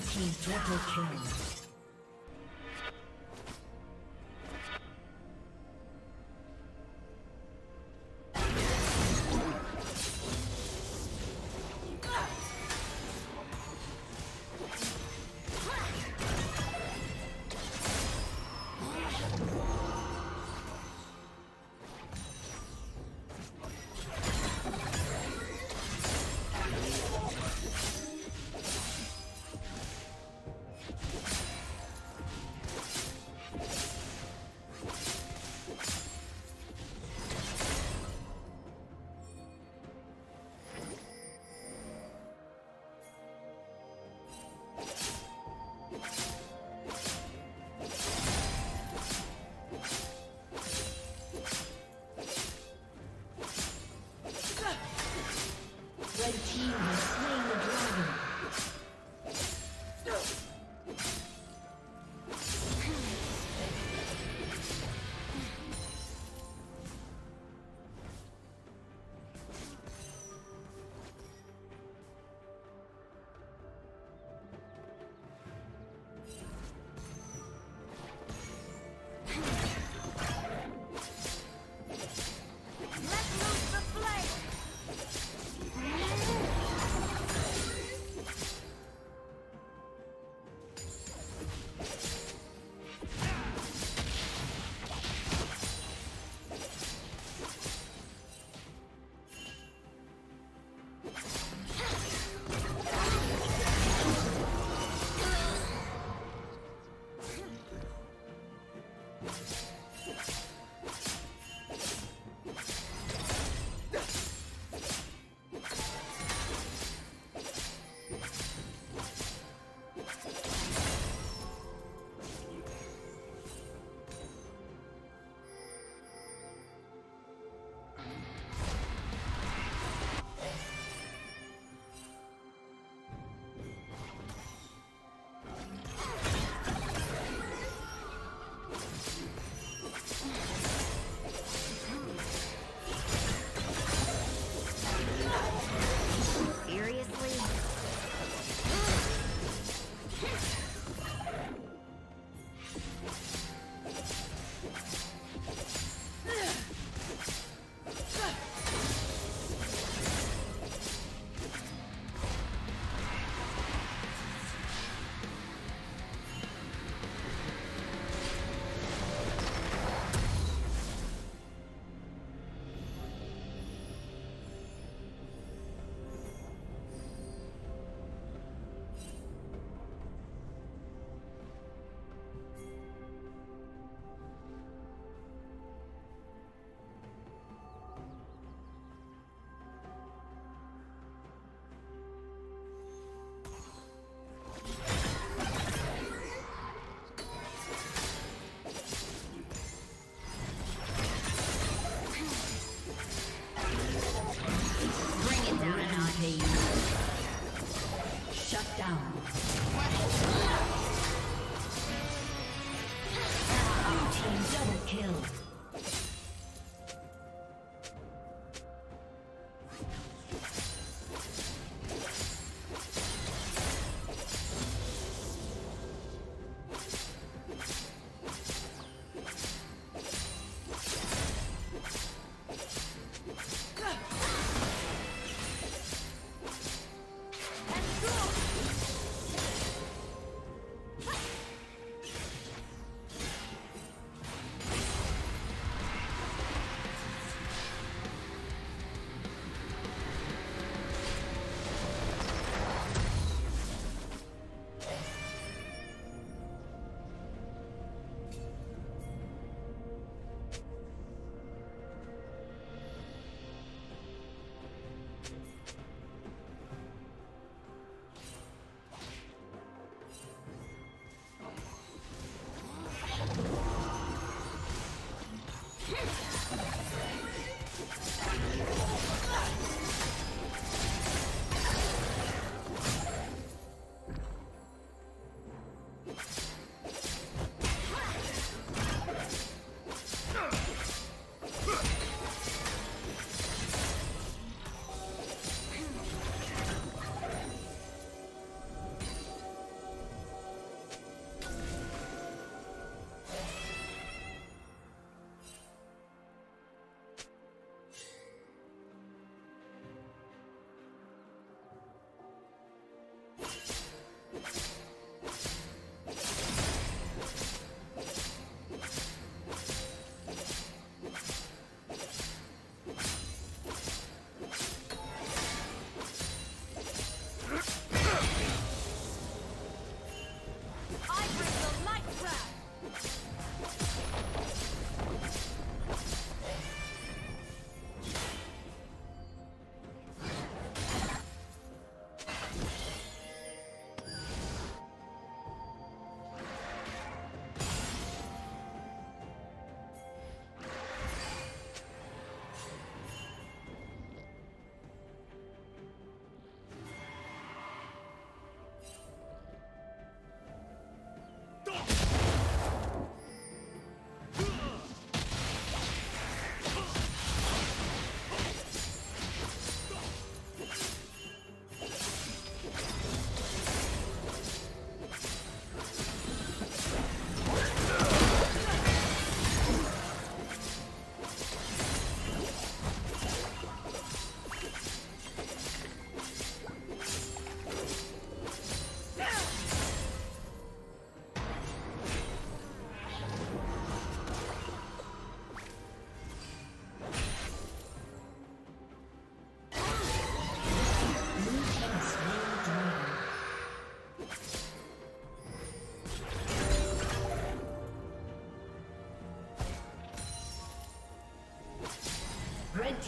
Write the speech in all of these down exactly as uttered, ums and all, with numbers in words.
Blue team double kill.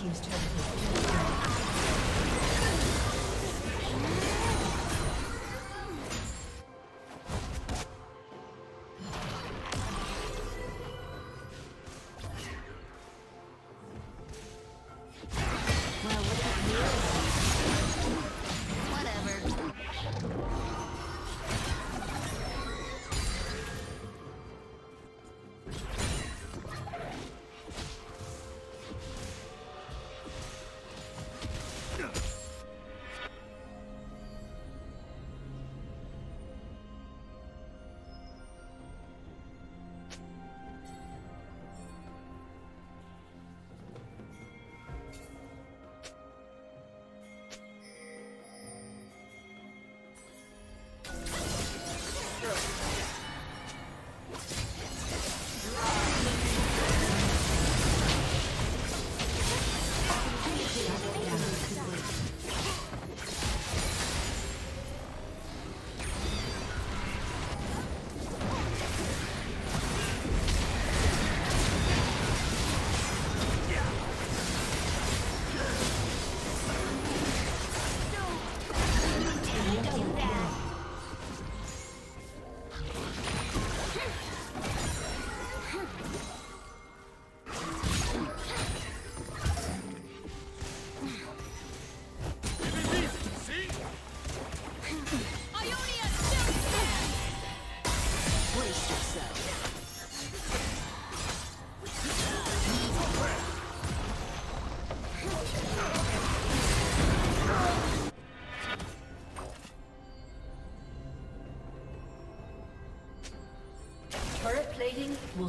team's turret has been destroyed. Plating will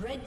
Red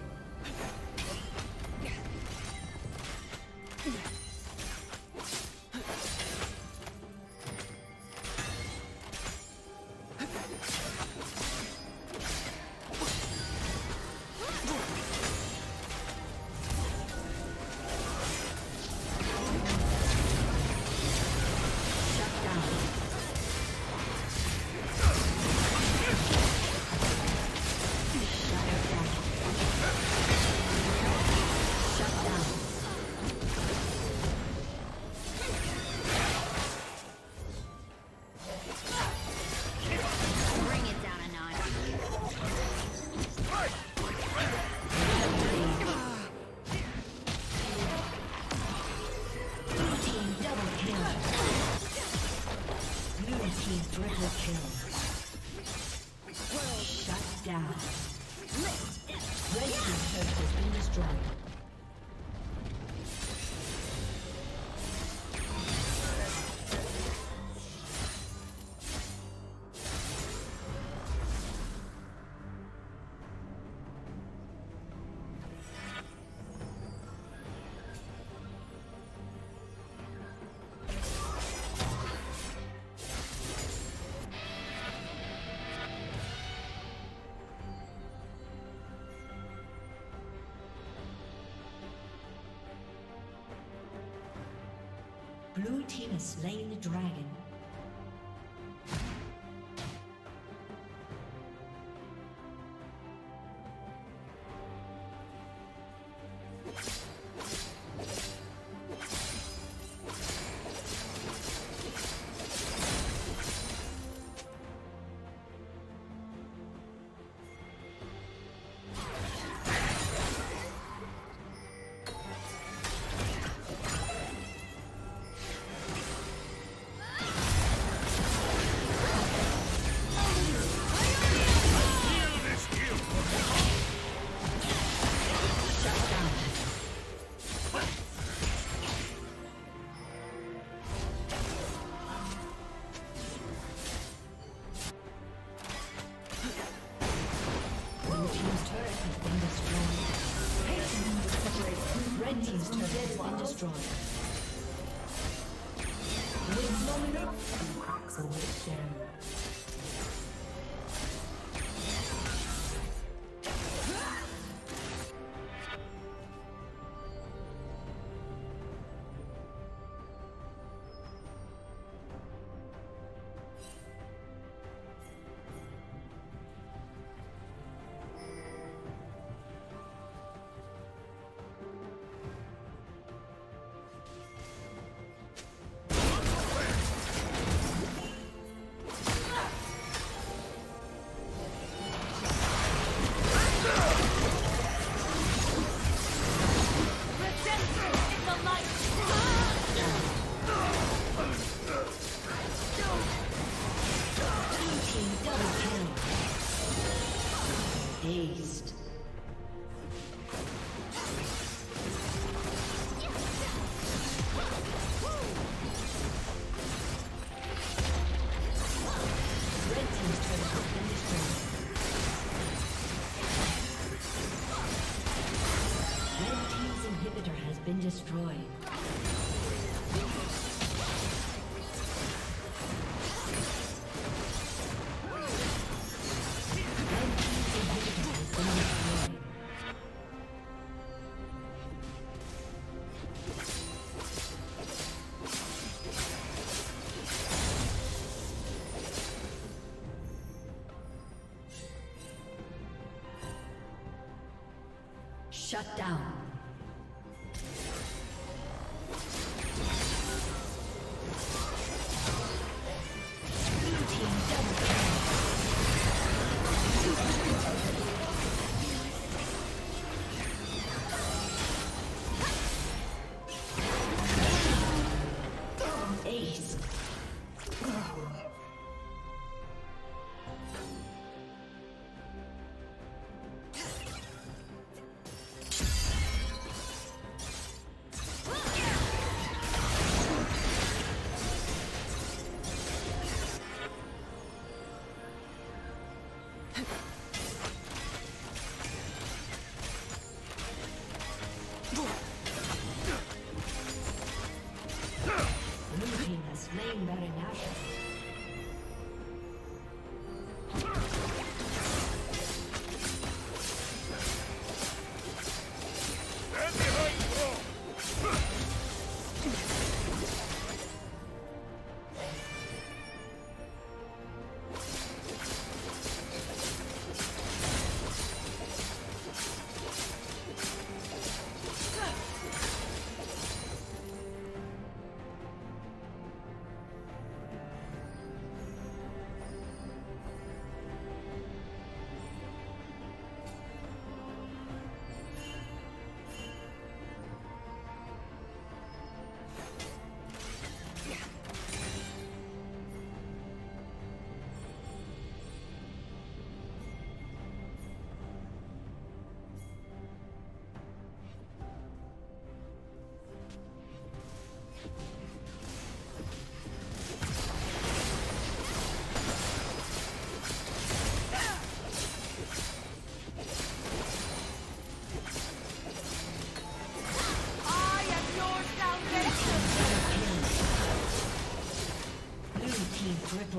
Blue team has slain the dragon. Destroyed. Shut down.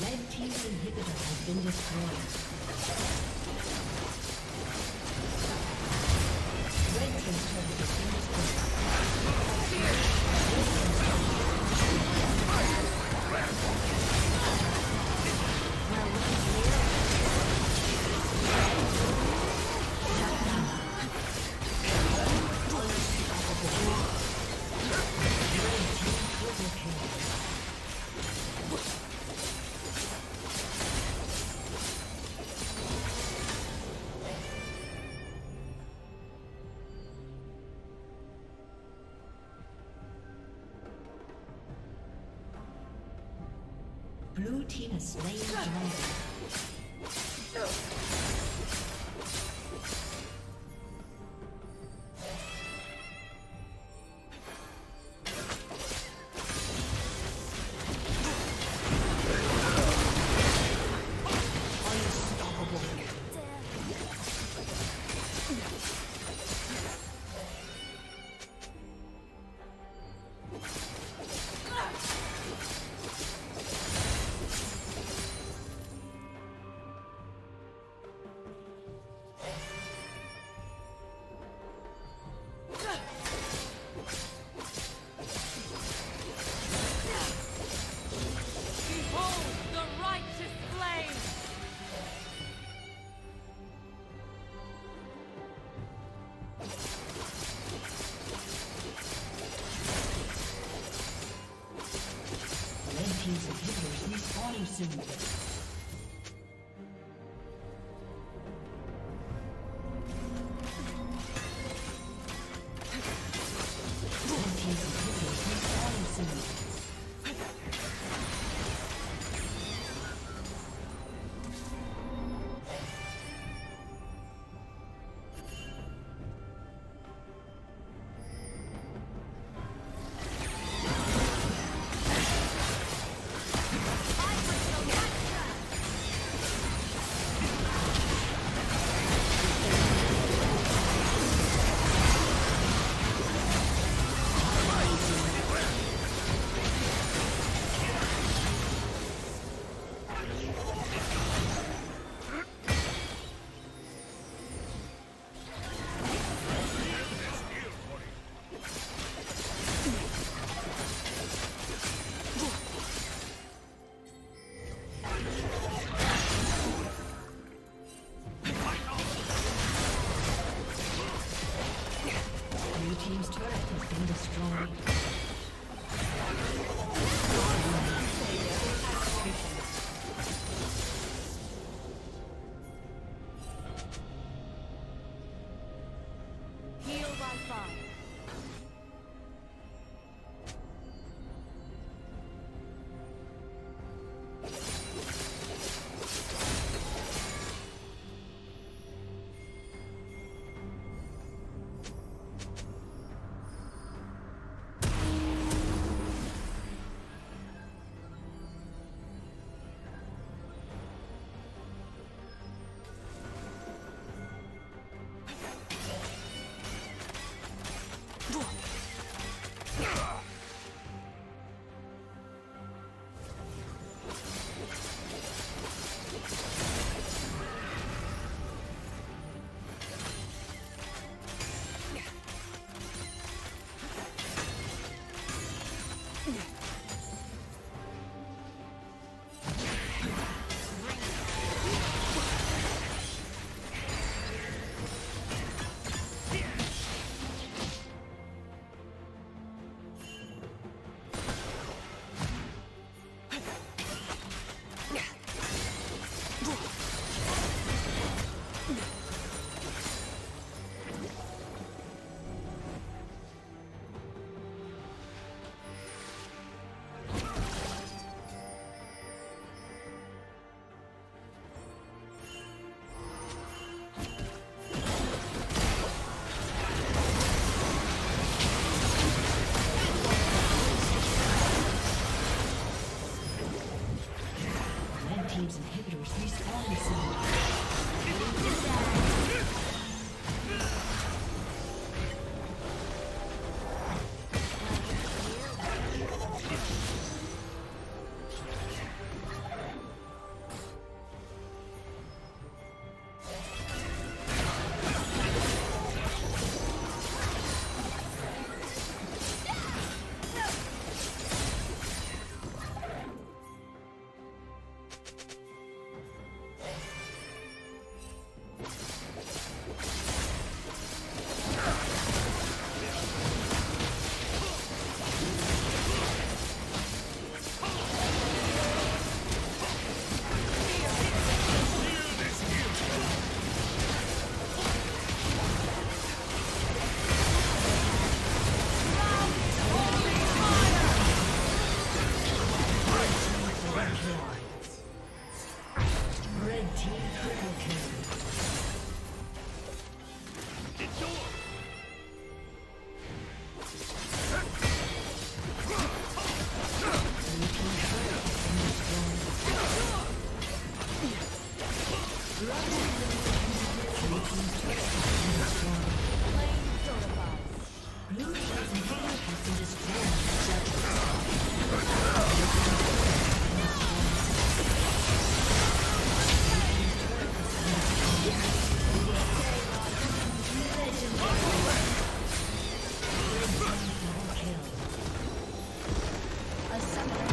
Red team's inhibitor has been destroyed. Blue team has slain the dragon. Soon. Some